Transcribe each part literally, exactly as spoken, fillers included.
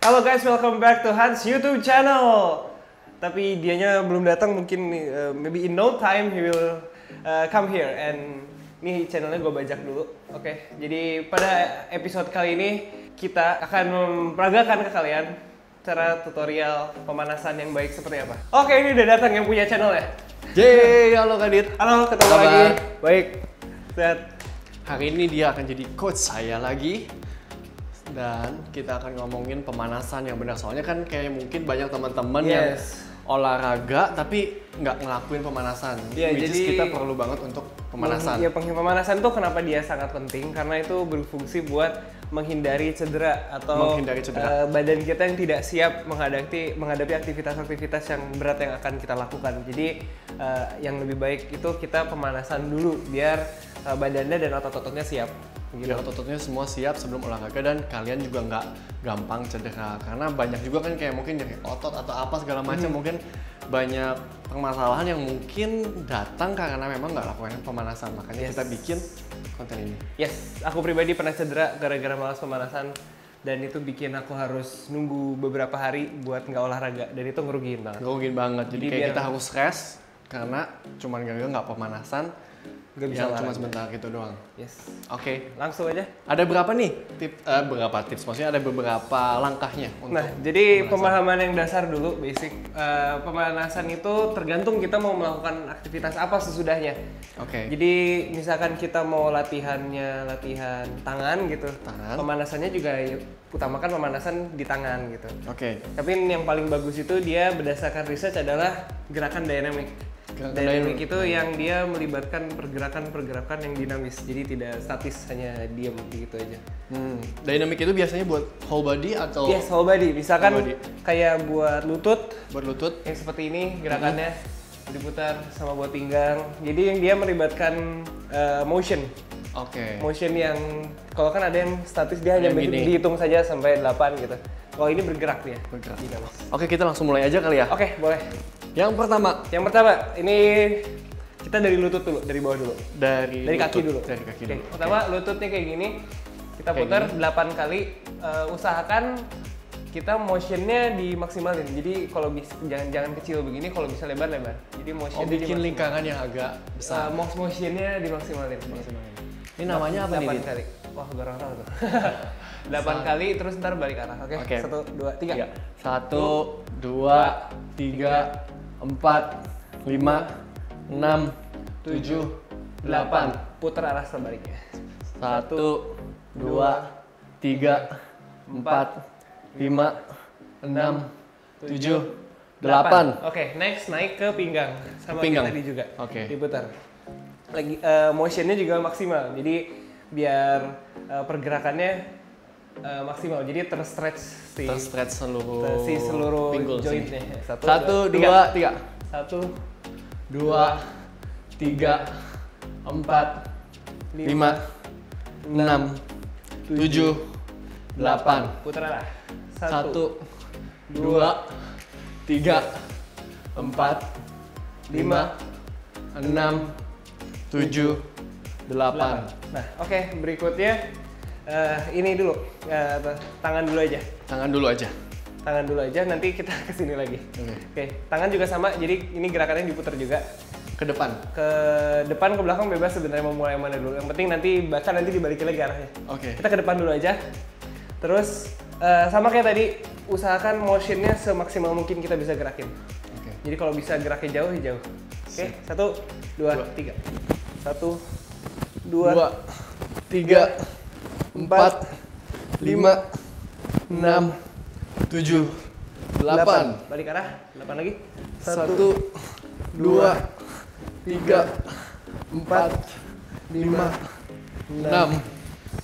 Halo guys, welcome back to Hans YouTube channel. Tapi dianya belum datang, mungkin uh, maybe in no time he will uh, come here. And ini channelnya gue bajak dulu. Oke, okay. Jadi pada episode kali ini kita akan memperagakan ke kalian cara tutorial pemanasan yang baik seperti apa. Oke, okay, ini udah datang yang punya channel ya. Yeay, halo Radit. Halo, ketemu Kabar. lagi. Baik. Sehat. Hari ini dia akan jadi coach saya lagi. Dan kita akan ngomongin pemanasan yang benar, soalnya kan kayak mungkin banyak teman-teman yes. yang olahraga tapi nggak ngelakuin pemanasan. Yeah, which jadi is kita perlu banget untuk pemanasan. Ya, pemanasan tuh kenapa dia sangat penting, karena itu berfungsi buat menghindari cedera atau menghindari cedera. Uh, badan kita yang tidak siap menghadapi menghadapi aktivitas-aktivitas yang berat yang akan kita lakukan. Jadi uh, yang lebih baik itu kita pemanasan dulu biar uh, badannya dan otot-ototnya siap. Biar otot-ototnya semua siap sebelum olahraga dan kalian juga nggak gampang cedera, karena banyak juga kan kayak mungkin nyeri otot atau apa segala macam, hmm. mungkin banyak permasalahan yang mungkin datang karena memang nggak lakukan pemanasan, makanya yes. kita bikin konten ini. Yes, aku pribadi pernah cedera gara-gara malas pemanasan dan itu bikin aku harus nunggu beberapa hari buat nggak olahraga dan itu ngerugiin banget. Ngerugiin banget, jadi, jadi kayak kita harus rest karena cuman gara-gara nggak pemanasan. Gak bisa ya, cuma sebentar gitu doang. Yes. Oke, okay. langsung aja. Ada berapa nih tips? Uh, berapa tips? Maksudnya ada beberapa langkahnya untuk. Nah, jadi pemanasan. Pemahaman yang dasar dulu, basic. Uh, pemanasan itu tergantung kita mau melakukan aktivitas apa sesudahnya. Oke. Okay. Jadi misalkan kita mau latihannya latihan tangan gitu. Tangan. Pemanasannya juga utamakan pemanasan di tangan gitu. Oke. Okay. Tapi yang paling bagus itu dia berdasarkan riset adalah gerakan dinamik. Dynamic itu yang dia melibatkan pergerakan-pergerakan yang dinamis, jadi tidak statis hanya diam gitu aja. Hmm. Dynamic itu biasanya buat whole body atau? Yes, whole body. Misalkan whole body. kayak buat lutut, buat lutut yang seperti ini gerakannya hmm. diputar, sama buat pinggang. Jadi yang dia melibatkan uh, motion. Oke. Okay. Motion yang kalau kan ada yang statis dia hanya di, dihitung saja sampai delapan gitu. Kalau ini bergerak dia. Bergerak. Dinamis. Oke, kita langsung mulai aja kali ya. Oke, okay, boleh. Yang pertama, yang pertama ini kita dari lutut dulu, dari bawah dulu, dari, dari lutut, kaki dulu. Dari kaki dulu. Okay. Pertama okay. lututnya kayak gini, kita kayak putar gini. delapan kali. Uh, usahakan kita motionnya dimaksimalin. Jadi kalau bisa jangan jangan kecil begini, kalau bisa lebar lebar. Jadi motion. Oh, bikin lingkaran yang agak besar. Uh, motionnya dimaksimalin. dimaksimalin. Ini namanya apa nih? delapan kali. Wah, garang-garang tuh. delapan kali, terus ntar balik arah. Oke. Okay? Okay. Satu, dua, tiga. tiga. Satu, dua, tiga. tiga. Empat, lima, enam, tujuh, delapan. Putar arah sebaliknya. Satu, dua, tiga, empat, lima, enam, tujuh, delapan. Oke, next naik ke pinggang. Sama pinggang tadi juga. Oke. Okay. Diputar. Lagi uh, motionnya juga maksimal. Jadi biar uh, pergerakannya Uh, maksimal, jadi terstretch si terstretch seluruh si seluruh jointnya. Satu, Satu dua, tiga. tiga. Satu, dua, tiga, empat, lima, enam, tujuh, delapan. Putar arah. Satu, dua, tiga, empat, lima, enam, tujuh, delapan. Nah, oke, okay, berikutnya. Uh, ini dulu, uh, tangan dulu aja. Tangan dulu aja. Tangan dulu aja, nanti kita kesini lagi. Oke. Okay. Okay. Tangan juga sama, jadi ini gerakannya diputar juga. Ke depan? Ke depan, ke belakang bebas sebenarnya mau mulai mana dulu. Yang penting nanti, bahkan nanti dibalikin lagi arahnya. Oke. Okay. Kita ke depan dulu aja. Terus, uh, sama kayak tadi, usahakan motionnya semaksimal mungkin kita bisa gerakin. Oke. Okay. Jadi kalau bisa geraknya jauh, jauh. Oke, okay. Satu, dua, dua, tiga. Satu, dua, dua tiga. tiga. Empat, lima, enam, tujuh, delapan. Balik arah, delapan lagi. Satu, dua, tiga, empat, lima, enam,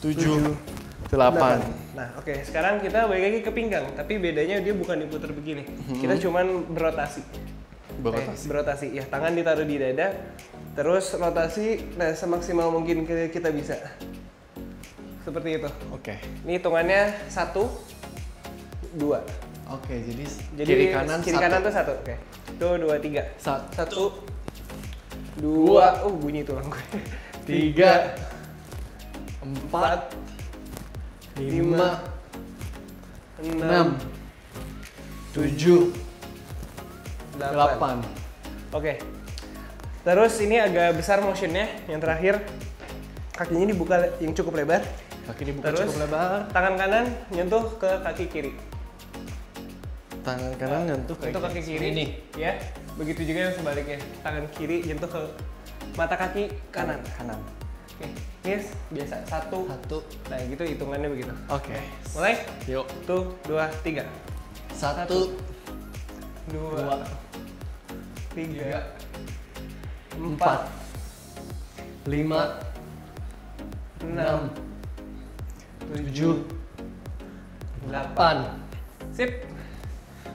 tujuh, delapan. Nah, oke. Okay. Sekarang kita balik lagi ke pinggang, tapi bedanya dia bukan diputar begini. Hmm. Kita cuman berotasi. Berotasi. Eh, berotasi. Ya, tangan ditaruh di dada, terus rotasi nah, semaksimal mungkin kita bisa. Seperti itu. Oke. Okay. Ini hitungannya satu, dua. Oke, okay, jadi, jadi kiri kanan kiri satu. kanan tuh satu. Oke. Okay. Dua, dua, tiga. Satu, satu dua. dua. Oh, bunyi tulang gue. Tiga, empat, lima, enam, tujuh, delapan. Oke. Terus ini agak besar motionnya, yang terakhir. Kakinya dibuka yang cukup lebar. Kaki dibuka Terus, cukup lebar. Tangan kanan nyentuh ke kaki kiri. Tangan kanan nah, nyentuh ke kaki kiri. Ini. Ya. Begitu juga yang sebaliknya. Tangan kiri nyentuh ke mata kaki kanan. Kanan. Oke. Yes. Biasa. Satu. Satu. Nah gitu hitungannya begitu. Oke. Okay. Mulai. Yuk. Satu, dua, tiga. Satu. Dua. dua tiga. tiga empat. Lima. Enam. Tujuh. Delapan. Sip.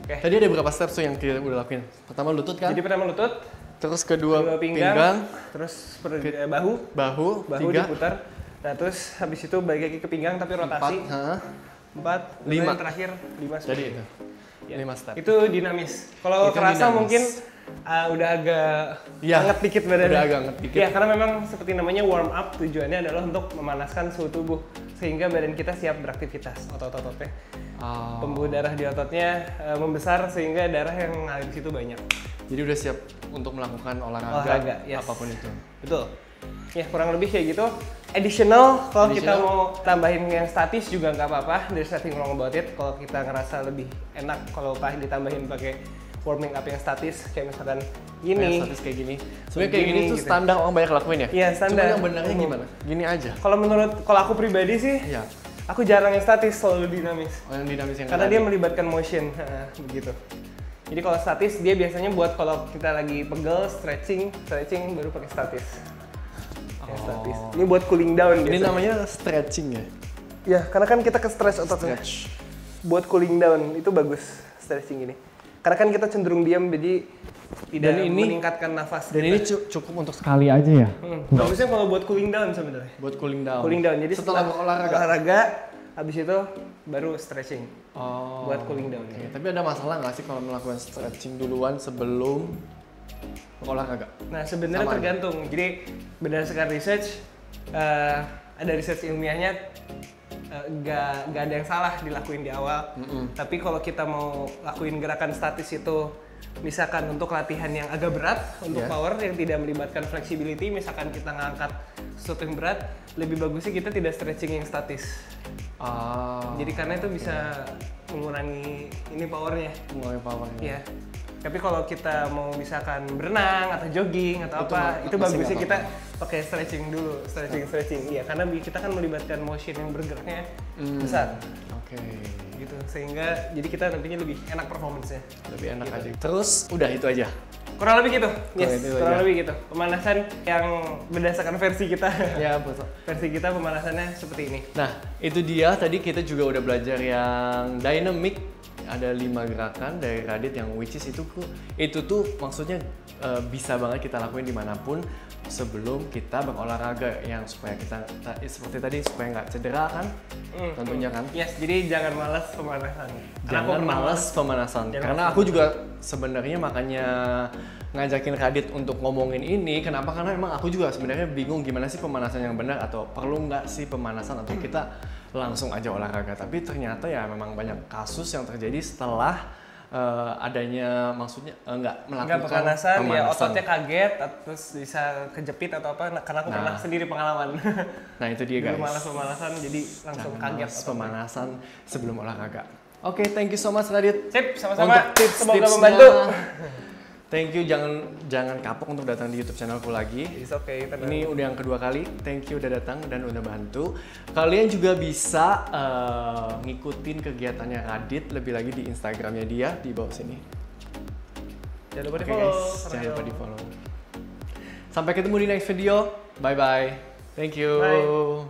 Okay. Tadi ada berapa steps tuh yang kita udah lakuin? Pertama lutut kan? Jadi pertama lutut. Terus kedua, kedua pinggang, pinggang. Terus per, ke, bahu. Bahu. Bahu tiga. Diputar. Nah terus habis itu balik lagi ke pinggang tapi rotasi. Empat. Lima. Terakhir lima. Jadi itu. Ya. Lima step. Itu dinamis. Kalau kerasa dinamis. Mungkin uh, udah agak ya. Anget dikit badannya. Udah agak anget dikit. Ya karena memang seperti namanya warm up, tujuannya adalah untuk memanaskan suhu tubuh. Sehingga badan kita siap beraktivitas, otot-ototnya. Oh. Pembuluh darah di ototnya uh, membesar sehingga darah yang ngalir di situ banyak. Jadi udah siap untuk melakukan olahraga, olahraga yes. apapun itu. Betul. Ya kurang lebih kayak gitu. Additional, kalau kita mau tambahin yang statis juga nggak apa-apa. There's nothing wrong about it. Kalau kita ngerasa lebih enak kalau ditambahin pakai warming up yang statis, kayak misalkan gini. Yang statis kayak gini. Sebenarnya kayak gini, gini tuh gitu. Standar orang banyak lakuin ya? Iya, standar. Cuma yang benarnya gimana? Gini aja. Kalau menurut, kalau aku pribadi sih, ya. Aku jarang yang statis, selalu dinamis. Oh, yang dinamis yang Karena dia lagi. Melibatkan motion, begitu. Jadi kalau statis, dia biasanya buat kalau kita lagi pegel, stretching, stretching baru pakai statis. Oh. Statis. Ini buat cooling down. Ini biasanya. Namanya stretching ya? Ya, karena kan kita ke stretch ototnya. Stretch. Buat cooling down, itu bagus stretching ini. Karena kan kita cenderung diam, jadi tidak ini, meningkatkan nafas. Dan kita. Ini cukup untuk sekali aja ya? Hmm. Bagusnya kalau buat cooling down sebenarnya. Buat cooling down? Cooling down, jadi setelah, setelah olahraga, olahraga habis itu baru stretching. Oh. Buat cooling down. Okay. Ya. Tapi ada masalah nggak sih kalau melakukan stretching duluan sebelum olahraga? Nah sebenarnya tergantung. Aja. Jadi berdasarkan research, uh, ada research ilmiahnya, Gak, gak ada yang salah dilakuin di awal. Mm-mm. Tapi kalau kita mau lakuin gerakan statis itu, misalkan untuk latihan yang agak berat, untuk yeah. power yang tidak melibatkan flexibility, misalkan kita ngangkat sesuatu yang berat, lebih bagusnya kita tidak stretching yang statis. Oh, jadi karena itu bisa yeah. mengurangi ini powernya. Mengurangi powernya. Yeah. Tapi kalau kita mau misalkan berenang atau jogging atau itu apa, ma- itu bagusnya kita pakai stretching dulu, stretching stretching. Iya, karena kita kan melibatkan motion yang bergeraknya hmm. besar. Oke. Okay. Gitu, sehingga jadi kita nantinya lebih enak performance-nya. Lebih enak gitu. Aja. Terus udah itu aja. Kurang lebih gitu. Yes, kurang, itu kurang lebih gitu. Pemanasan yang berdasarkan versi kita. Ya, betul. Versi kita pemanasannya seperti ini. Nah, itu dia tadi kita juga udah belajar yang dynamic. Ada lima gerakan dari Radit yang which is itu itu tuh maksudnya e, bisa banget kita lakuin dimanapun sebelum kita berolahraga yang supaya kita ta, seperti tadi supaya nggak cedera kan mm, tentunya kan yes jadi jangan malas pemanasan jangan malas pemanasan jangan karena aku juga sebenarnya makanya ngajakin Radit untuk ngomongin ini kenapa karena emang aku juga sebenarnya bingung gimana sih pemanasan yang benar atau perlu nggak sih pemanasan atau kita langsung aja olahraga tapi ternyata ya memang banyak kasus yang terjadi setelah uh, adanya maksudnya uh, enggak melakukan pemanasan, pemanasan ya ototnya kaget terus bisa kejepit atau apa karena aku nah, pernah sendiri pengalaman nah itu dia guys malas pemanasan jadi langsung Jangan kaget pemanasan apa. Sebelum olahraga oke okay, thank you so much Radit sip sama-sama untuk tips semoga membantu Thank you, jangan jangan kapok untuk datang di YouTube channelku lagi. It's okay, tenang. Ini udah yang kedua kali. Thank you udah datang dan udah bantu. Kalian juga bisa uh, ngikutin kegiatannya Radit lebih lagi di Instagramnya dia di bawah sini. Jangan lupa okay, di follow. Guys, jangan lupa di follow. Sampai ketemu di next video. Bye bye. Thank you. Bye.